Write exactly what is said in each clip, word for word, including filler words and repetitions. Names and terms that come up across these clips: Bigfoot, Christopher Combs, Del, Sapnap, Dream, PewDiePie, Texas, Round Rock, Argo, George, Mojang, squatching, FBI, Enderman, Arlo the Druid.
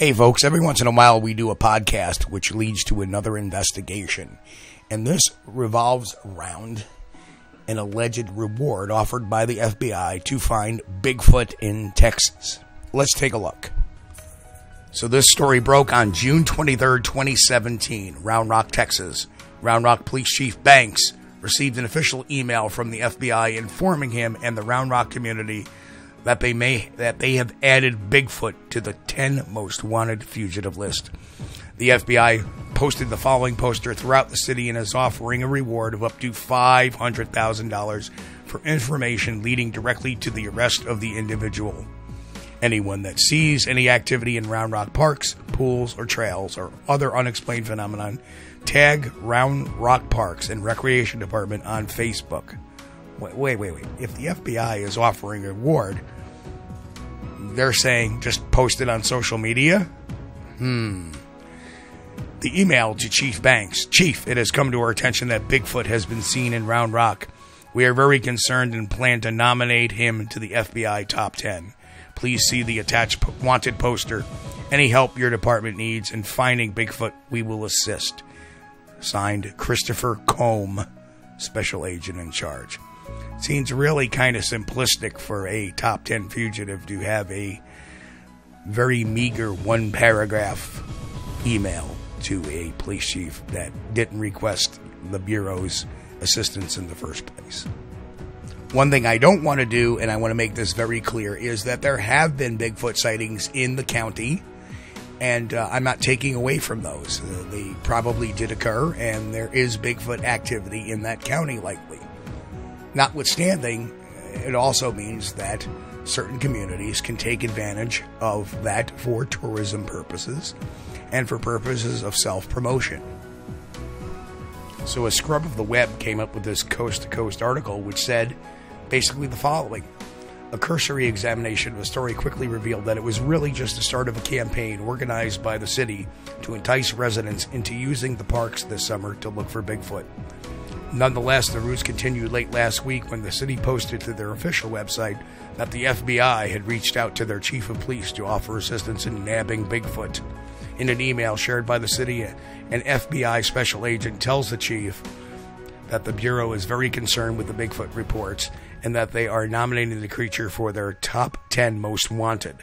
Hey, folks, every once in a while we do a podcast which leads to another investigation. And this revolves around an alleged reward offered by the F B I to find Bigfoot in Texas. Let's take a look. So this story broke on June twenty-third, twenty seventeen, Round Rock, Texas. Round Rock Police Chief Banks received an official email from the F B I informing him and the Round Rock community that they may that they have added Bigfoot to the ten most wanted fugitive list. The F B I posted the following poster throughout the city and is offering a reward of up to five hundred thousand dollars for information leading directly to the arrest of the individual. Anyone that sees any activity in Round Rock parks, pools, or trails, or other unexplained phenomenon, tag Round Rock Parks and Recreation Department on Facebook. Wait, wait, wait, wait. If the F B I is offering a reward, they're saying just post it on social media? Hmm. The email to Chief Banks. Chief, it has come to our attention that Bigfoot has been seen in Round Rock. We are very concerned and plan to nominate him to the F B I top ten. Please see the attached wanted poster. Any help your department needs in finding Bigfoot, we will assist. Signed, Christopher Combs, special agent in charge. Seems really kind of simplistic for a top ten fugitive to have a very meager one-paragraph email to a police chief that didn't request the Bureau's assistance in the first place. One thing I don't want to do, and I want to make this very clear, is that there have been Bigfoot sightings in the county, and uh, I'm not taking away from those. Uh, they probably did occur, and there is Bigfoot activity in that county likely. Notwithstanding, it also means that certain communities can take advantage of that for tourism purposes and for purposes of self-promotion. So a scrub of the web came up with this coast-to-coast article which said basically the following. A cursory examination of the story quickly revealed that it was really just the start of a campaign organized by the city to entice residents into using the parks this summer to look for Bigfoot. Nonetheless, the ruse continued late last week when the city posted to their official website that the F B I had reached out to their chief of police to offer assistance in nabbing Bigfoot. In an email shared by the city, an F B I special agent tells the chief that the Bureau is very concerned with the Bigfoot reports and that they are nominating the creature for their top ten most wanted.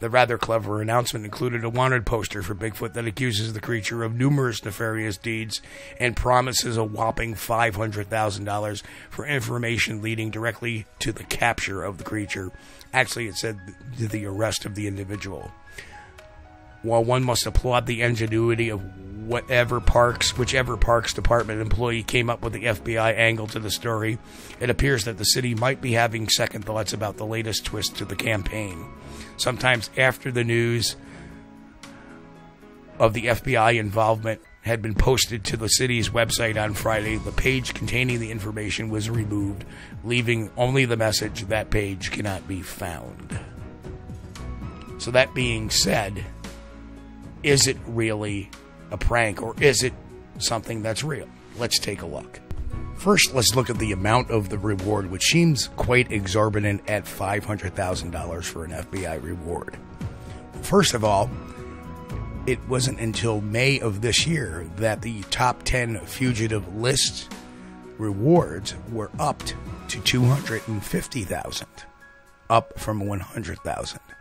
The rather clever announcement included a wanted poster for Bigfoot that accuses the creature of numerous nefarious deeds and promises a whopping five hundred thousand dollars for information leading directly to the capture of the creature. Actually, it said to the arrest of the individual. While one must applaud the ingenuity of whatever parks, whichever parks department employee came up with the F B I angle to the story, it appears that the city might be having second thoughts about the latest twist to the campaign. Sometimes after the news of the F B I involvement had been posted to the city's website on Friday, the page containing the information was removed, leaving only the message, "That page cannot be found." So that being said, is it really a prank, or is it something that's real? Let's take a look. First, let's look at the amount of the reward, which seems quite exorbitant at five hundred thousand dollars for an F B I reward. First of all, it wasn't until May of this year that the top ten fugitive list rewards were upped to two hundred fifty thousand dollars, up from one hundred thousand dollars.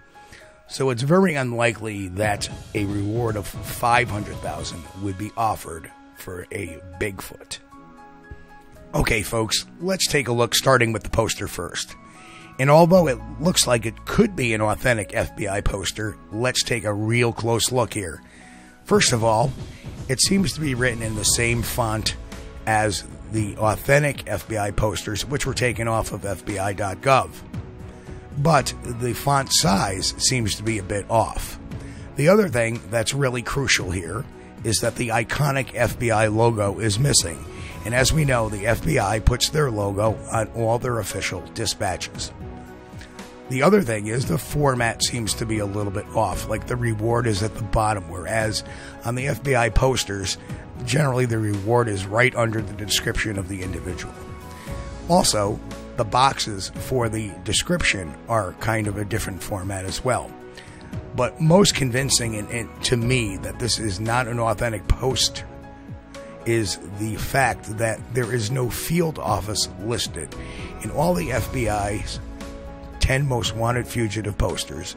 So it's very unlikely that a reward of five hundred thousand dollars would be offered for a Bigfoot. Okay, folks, let's take a look, starting with the poster first. And although it looks like it could be an authentic F B I poster, let's take a real close look here. First of all, it seems to be written in the same font as the authentic F B I posters, which were taken off of F B I dot gov. But the font size seems to be a bit off. The other thing that's really crucial here is that the iconic F B I logo is missing. And as we know, the F B I puts their logo on all their official dispatches. The other thing is the format seems to be a little bit off, like the reward is at the bottom, whereas on the F B I posters, generally the reward is right under the description of the individual. Also, the boxes for the description are kind of a different format as well. but most convincing and, and to me that this is not an authentic post is the fact that there is no field office listed. In all the F B I's ten most wanted fugitive posters,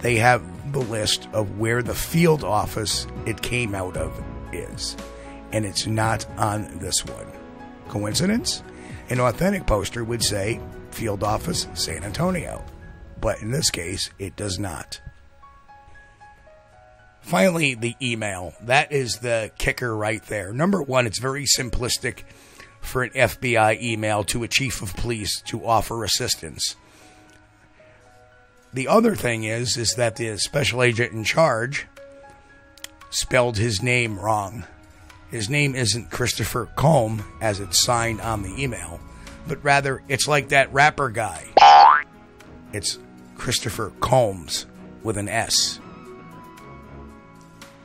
they have the list of where the field office it came out of is, and it's not on this one. Coincidence? An authentic poster would say field office San Antonio, but in this case it does not. Finally, the email. That is the kicker right there. Number one, it's very simplistic for an F B I email to a chief of police to offer assistance. The other thing is, is that the special agent in charge spelled his name wrong. His name isn't Christopher Combs, as it's signed on the email, but rather it's like that rapper guy. It's Christopher Combs with an S.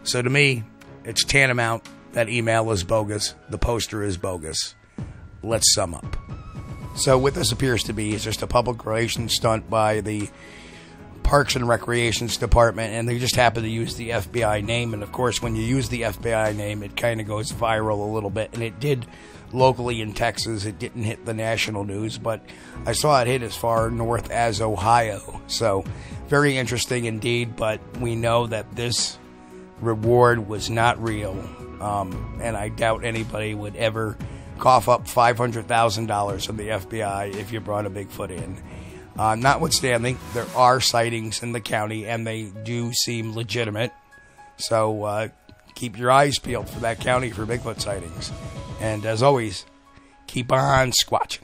So to me, it's tantamount. That email is bogus. The poster is bogus. Let's sum up. So what this appears to be is just a public relations stunt by the Parks and Recreations Department, and they just happen to use the F B I name. And of course, when you use the F B I name, it kind of goes viral a little bit. And it did locally in Texas. It didn't hit the national news, but I saw it hit as far north as Ohio. So very interesting indeed, but we know that this reward was not real, um, and I doubt anybody would ever cough up five hundred thousand dollars from the F B I if you brought a Bigfoot in. Uh, notwithstanding, there are sightings in the county, and they do seem legitimate. So uh, keep your eyes peeled for that county for Bigfoot sightings. And as always, keep on squatching.